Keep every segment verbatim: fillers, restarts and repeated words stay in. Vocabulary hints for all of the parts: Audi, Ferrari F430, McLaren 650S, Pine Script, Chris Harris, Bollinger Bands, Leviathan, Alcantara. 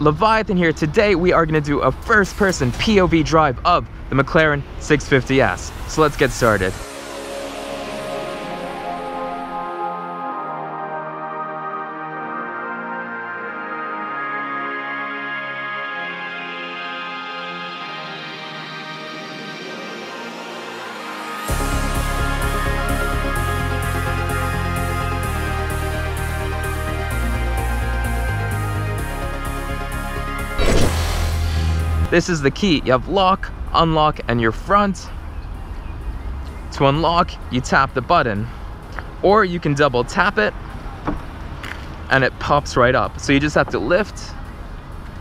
Leviathan here. Today we are going to do a first person P O V drive of the McLaren six fifty S. So let's get started. This is the key. You have lock, unlock, and your front. To unlock, you tap the button, or you can double tap it and it pops right up. So you just have to lift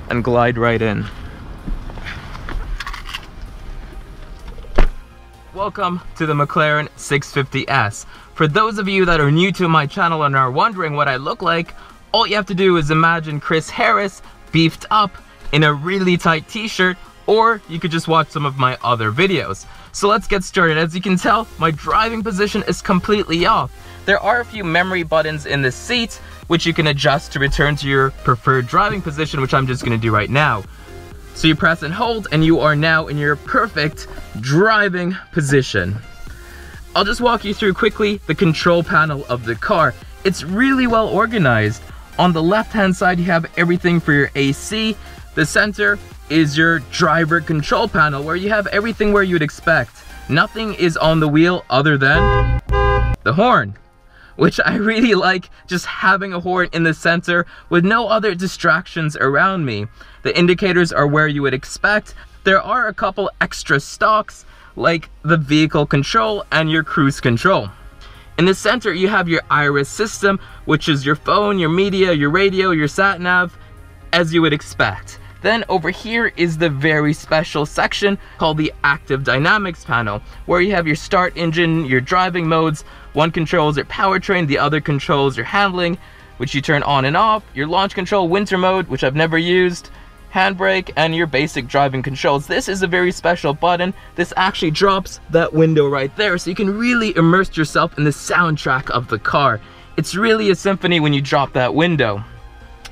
and glide right in. Welcome to the McLaren six fifty S. For those of you that are new to my channel and are wondering what I look like, all you have to do is imagine Chris Harris beefed up in a really tight t-shirt, or you could just watch some of my other videos. So let's get started. As you can tell, my driving position is completely off. There are a few memory buttons in the seat, which you can adjust to return to your preferred driving position, which I'm just gonna do right now. So you press and hold, and you are now in your perfect driving position. I'll just walk you through quickly the control panel of the car. It's really well organized. On the left-hand side, you have everything for your A C. The center is your driver control panel, where you have everything where you'd expect. Nothing is on the wheel other than the horn, which I really like, just having a horn in the center with no other distractions around me. The indicators are where you would expect. There are a couple extra stalks, like the vehicle control and your cruise control. In the center, you have your iris system, which is your phone, your media, your radio, your sat-nav, as you would expect. Then over here is the very special section called the Active Dynamics panel, where you have your start engine, your driving modes. One controls your powertrain, the other controls your handling, which you turn on and off, your launch control, winter mode, which I've never used, handbrake, and your basic driving controls. This is a very special button. This actually drops that window right there, so you can really immerse yourself in the soundtrack of the car. It's really a symphony when you drop that window.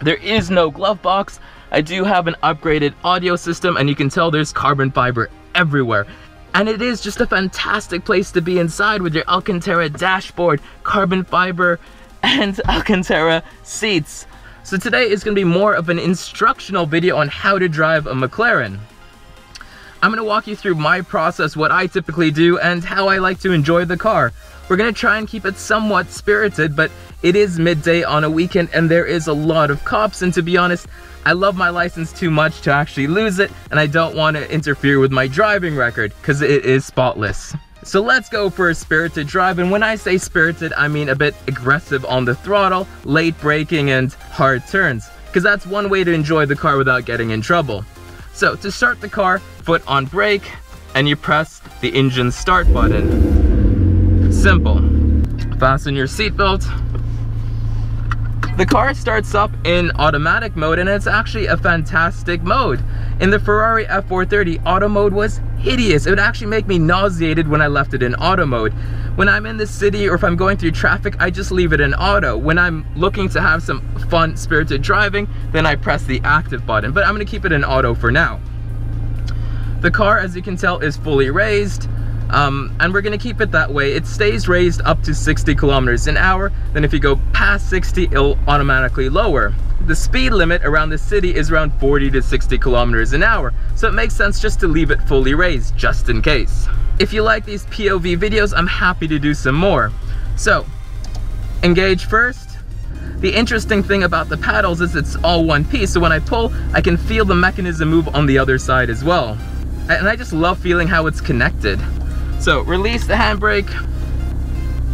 There is no glove box. I do have an upgraded audio system, and you can tell there's carbon fiber everywhere. And it is just a fantastic place to be inside, with your Alcantara dashboard, carbon fiber, and Alcantara seats. So today is going to be more of an instructional video on how to drive a McLaren. I'm going to walk you through my process, what I typically do, and how I like to enjoy the car. We're going to try and keep it somewhat spirited, but it is midday on a weekend and there is a lot of cops, and to be honest, I love my license too much to actually lose it, and I don't want to interfere with my driving record because it is spotless. So let's go for a spirited drive, and when I say spirited, I mean a bit aggressive on the throttle, late braking, and hard turns, because that's one way to enjoy the car without getting in trouble. So to start the car, foot on brake, and you press the engine start button. Simple. Fasten your seatbelt. The car starts up in automatic mode, and it's actually a fantastic mode. In the Ferrari F four thirty, auto mode was hideous. It would actually make me nauseated when I left it in auto mode. When I'm in the city or if I'm going through traffic, I just leave it in auto. When I'm looking to have some fun, spirited driving, then I press the active button, but I'm gonna keep it in auto for now. The car, as you can tell, is fully raised. Um, and we're gonna keep it that way. It stays raised up to sixty kilometers an hour, then if you go past sixty, it'll automatically lower. The speed limit around the city is around forty to sixty kilometers an hour, so it makes sense just to leave it fully raised, just in case. If you like these P O V videos, I'm happy to do some more. So, engage first. The interesting thing about the paddles is it's all one piece, so when I pull, I can feel the mechanism move on the other side as well. And I just love feeling how it's connected. So release the handbrake.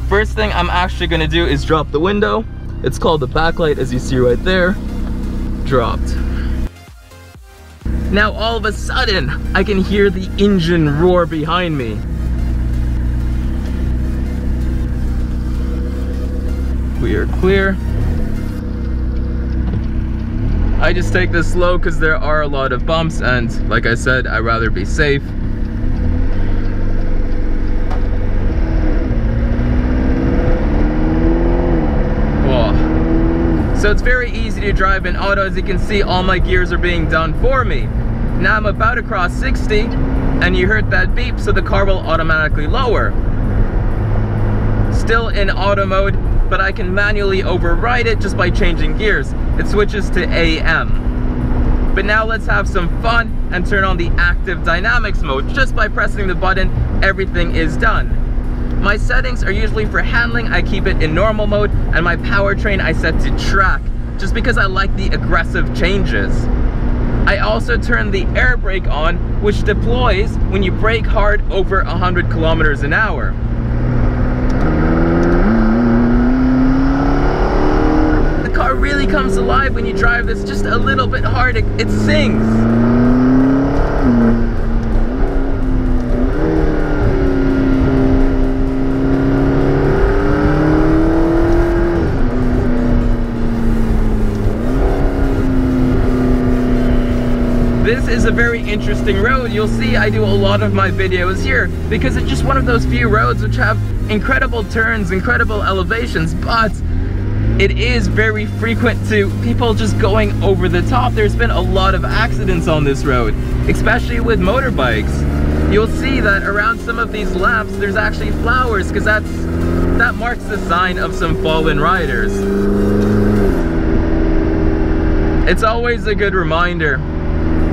First thing I'm actually gonna do is drop the window. It's called the backlight, as you see right there. Dropped. Now all of a sudden, I can hear the engine roar behind me. We are clear. I just take this slow because there are a lot of bumps, and like I said, I'd rather be safe. So it's very easy to drive in auto. As you can see, all my gears are being done for me. Now I'm about to cross sixty, and you heard that beep, so the car will automatically lower. Still in auto mode, but I can manually override it just by changing gears. It switches to A M. But now let's have some fun and turn on the active dynamics mode. Just by pressing the button, everything is done. My settings are usually for handling, I keep it in normal mode, and my powertrain I set to track, just because I like the aggressive changes. I also turn the air brake on, which deploys when you brake hard over one hundred kilometers an hour. The car really comes alive when you drive this just a little bit hard, it, it sings. This is a very interesting road. You'll see I do a lot of my videos here because it's just one of those few roads which have incredible turns, incredible elevations, but it is very frequent to people just going over the top. There's been a lot of accidents on this road, especially with motorbikes. You'll see that around some of these laps there's actually flowers because that's that marks the sign of some fallen riders. It's always a good reminder.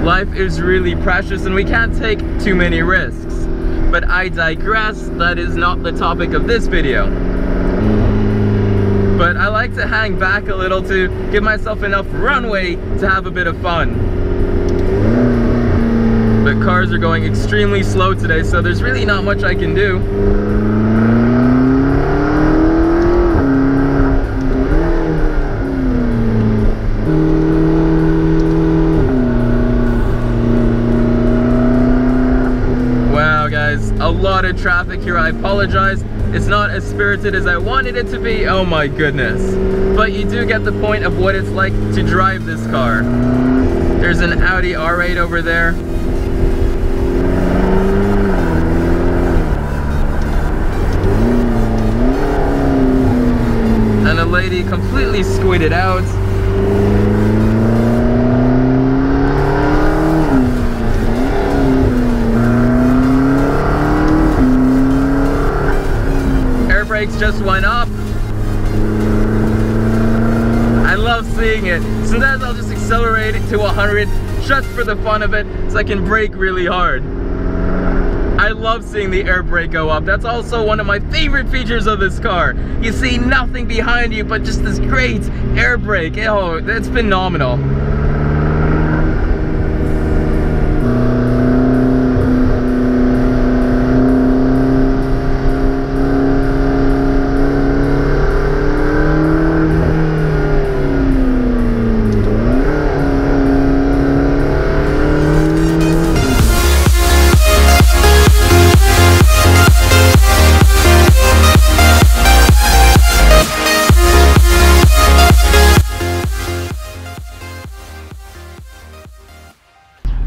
Life is really precious and we can't take too many risks. But I digress, that is not the topic of this video. But I like to hang back a little to give myself enough runway to have a bit of fun. But cars are going extremely slow today, so there's really not much I can do. A lot of traffic here, I apologize. It's not as spirited as I wanted it to be, oh my goodness. But you do get the point of what it's like to drive this car. There's an Audi R eight over there. And a lady completely squidded out. Just went up. I love seeing it. Sometimes I'll just accelerate it to one hundred just for the fun of it so I can brake really hard. I love seeing the air brake go up. That's also one of my favorite features of this car. You see nothing behind you but just this great air brake. Oh, it's phenomenal.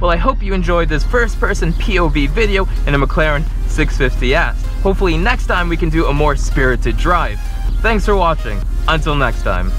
Well, I hope you enjoyed this first-person P O V video in a McLaren six fifty S. Hopefully next time we can do a more spirited drive. Thanks for watching. Until next time.